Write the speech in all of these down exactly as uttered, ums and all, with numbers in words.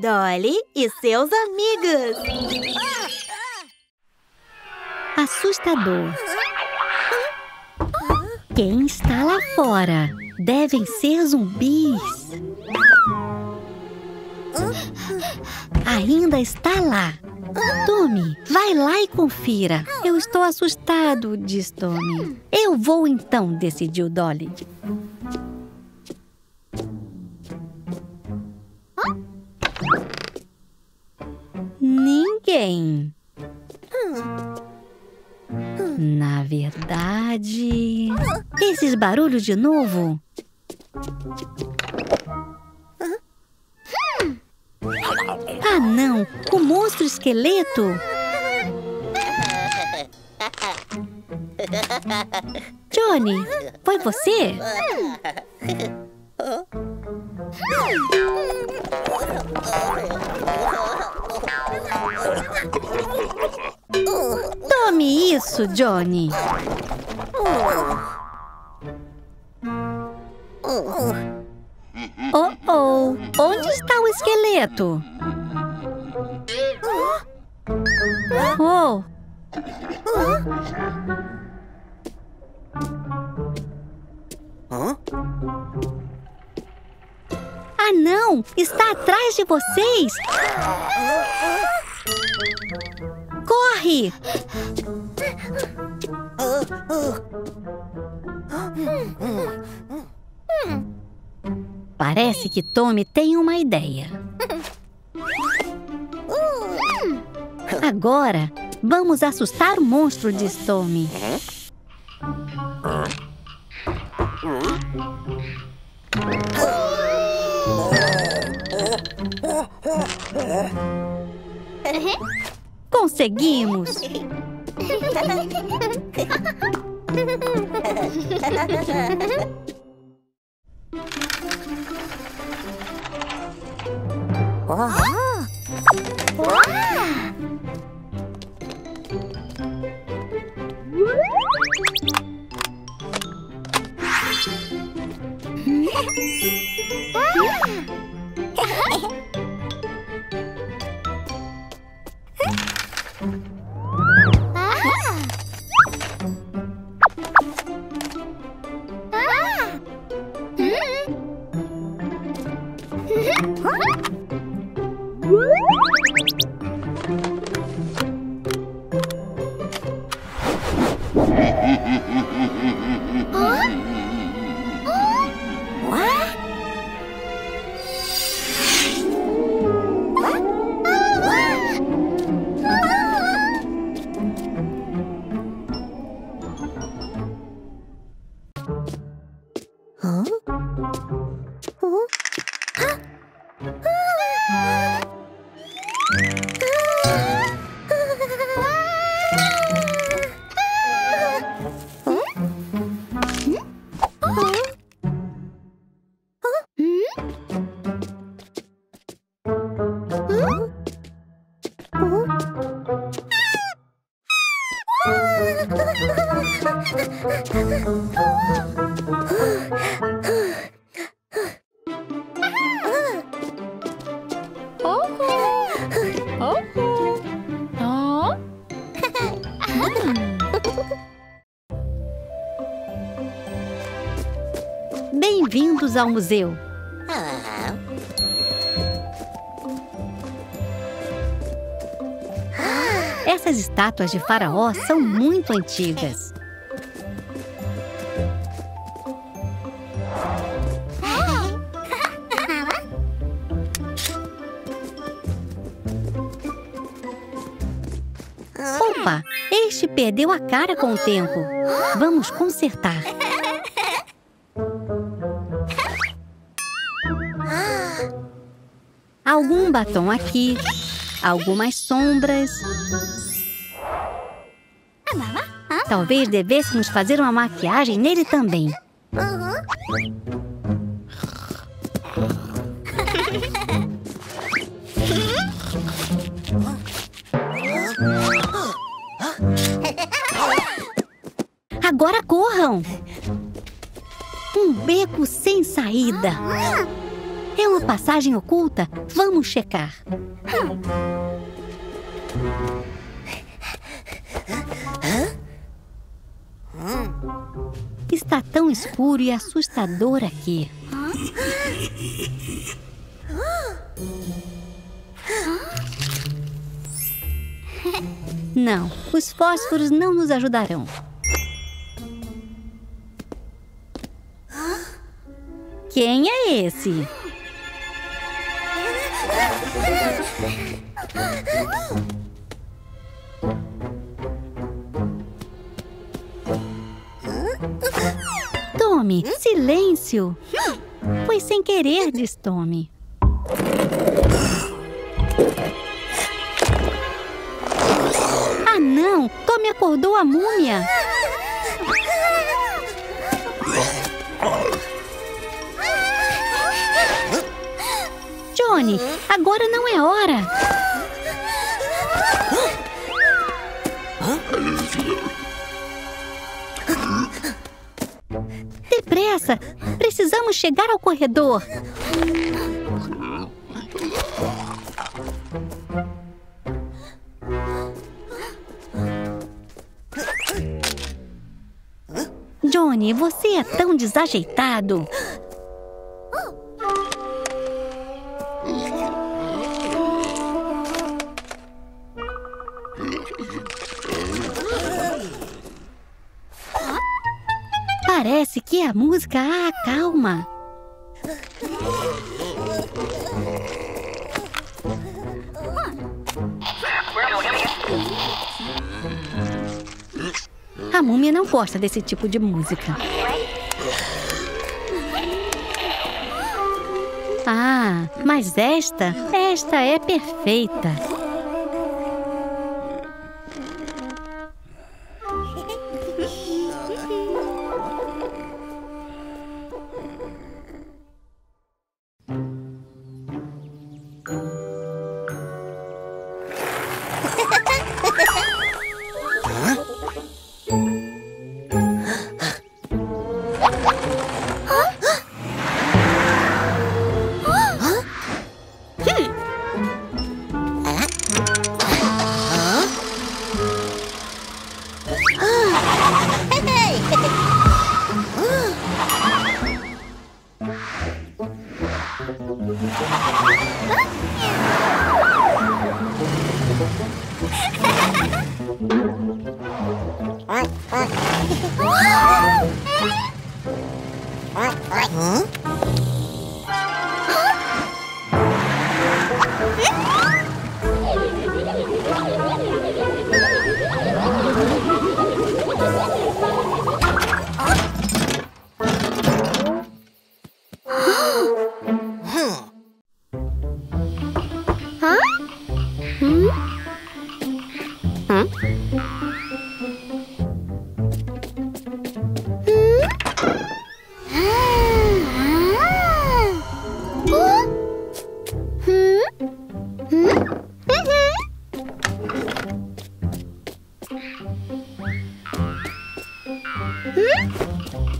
Dolly e seus amigos. Assustador. Quem está lá fora? Devem ser zumbis. Ainda está lá. Tommy, vai lá e confira. Eu estou assustado, diz Tommy. Eu vou então, decidiu Dolly. Ninguém. Na verdade... Esses barulhos de novo... Ah, não! O monstro esqueleto! Johnny, foi você? Tome isso, Johnny! Oh, oh! Onde está o esqueleto? Oh! Ah, não! Está atrás de vocês! Corre! Parece que Tommy tem uma ideia. Agora, vamos assustar o monstro, diz Tommy. Conseguimos! Ah! Ah! Bem-vindos ao museu. Essas estátuas de faraó são muito antigas. Opa! Este perdeu a cara com o tempo. Vamos consertar. Algum batom aqui, algumas sombras. Talvez devêssemos fazer uma maquiagem nele também. Agora corram! Um beco sem saída. Eu passagem oculta? Vamos checar. Está tão escuro e assustador aqui. Não, os fósforos não nos ajudarão. Quem é esse? Tommy, silêncio! Foi sem querer, diz Tommy. Ah, não! Tommy acordou a múmia! Johnny, agora não é hora. Depressa, precisamos chegar ao corredor. Johnny, você é tão desajeitado. Parece que a música a acalma. A múmia não gosta desse tipo de música. Ah, mas esta, esta é perfeita.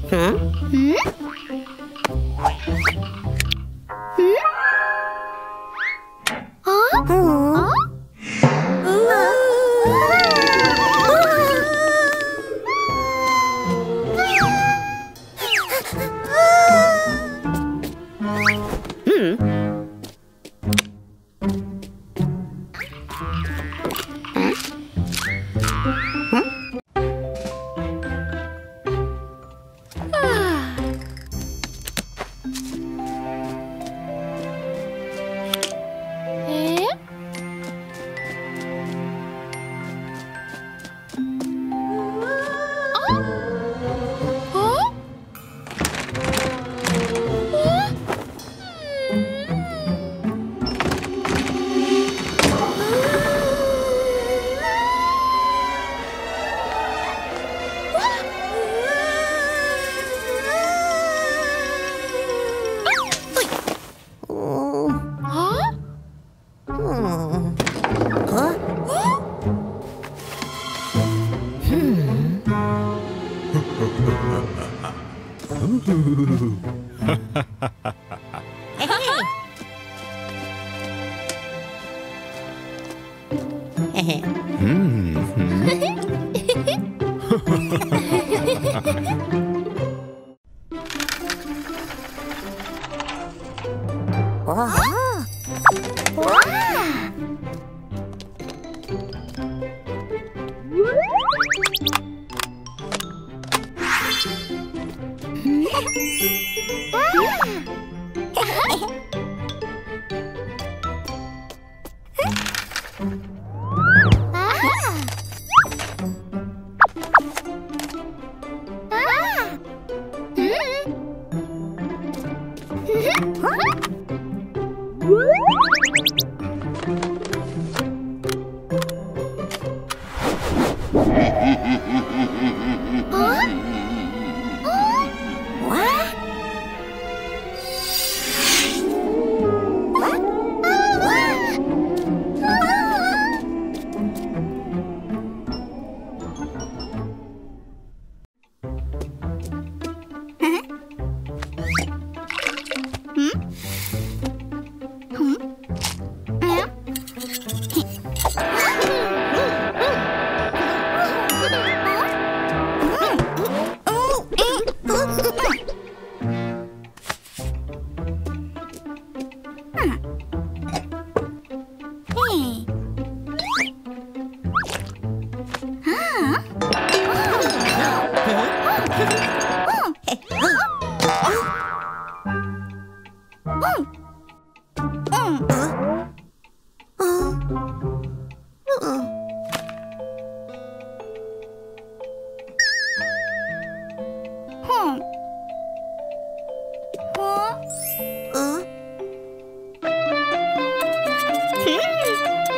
Huh? Huh? Mm-hmm.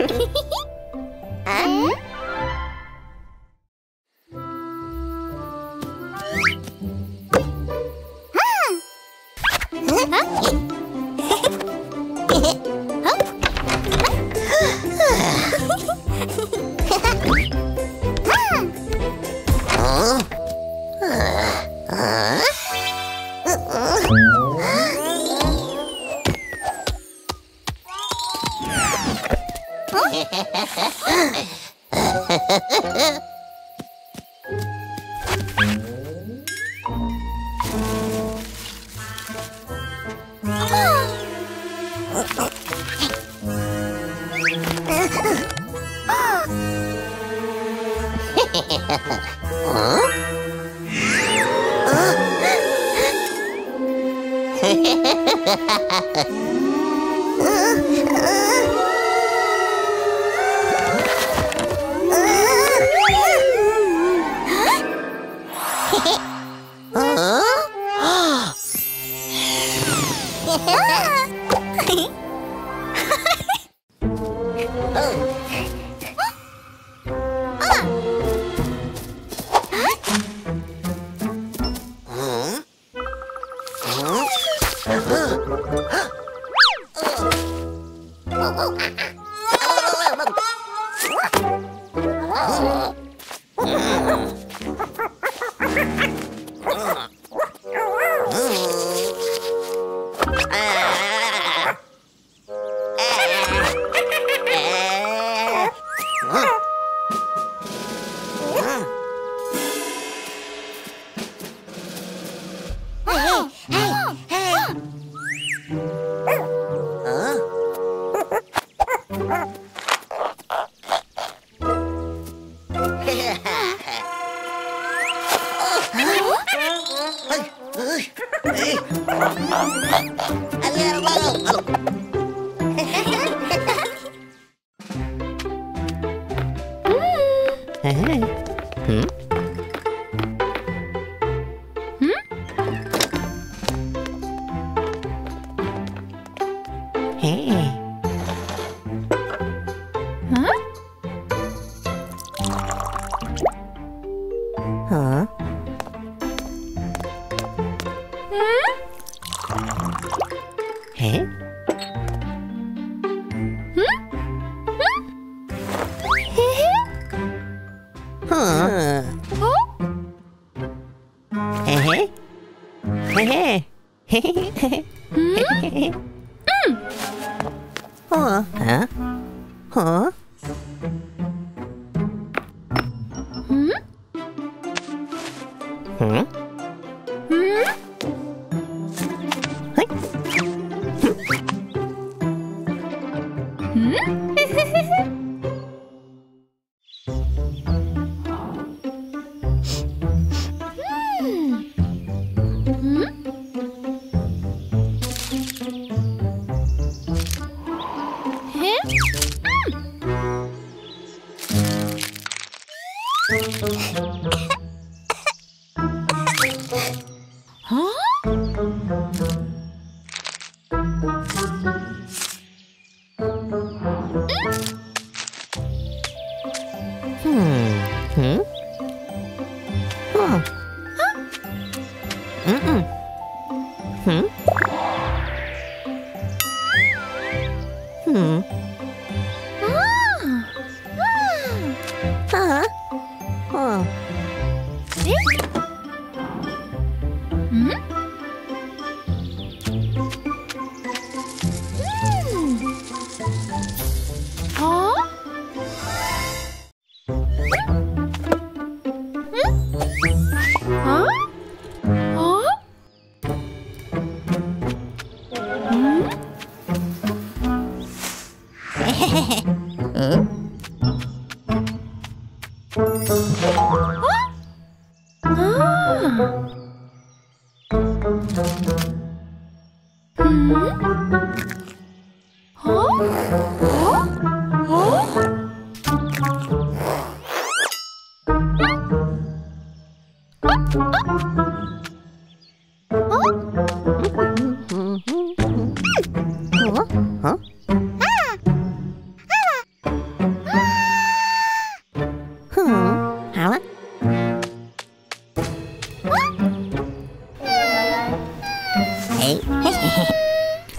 Huh? Huh?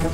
Hmm?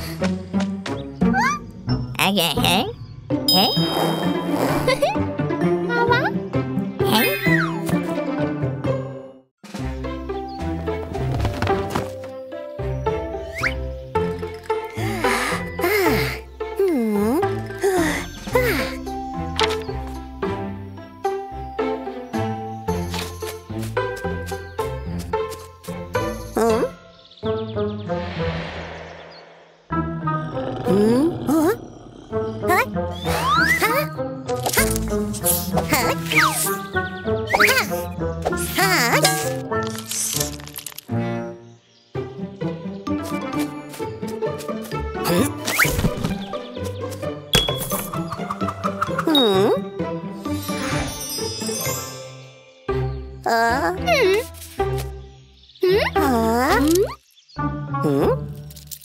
Hmm?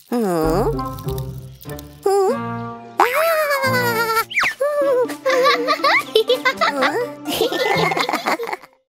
Hmm?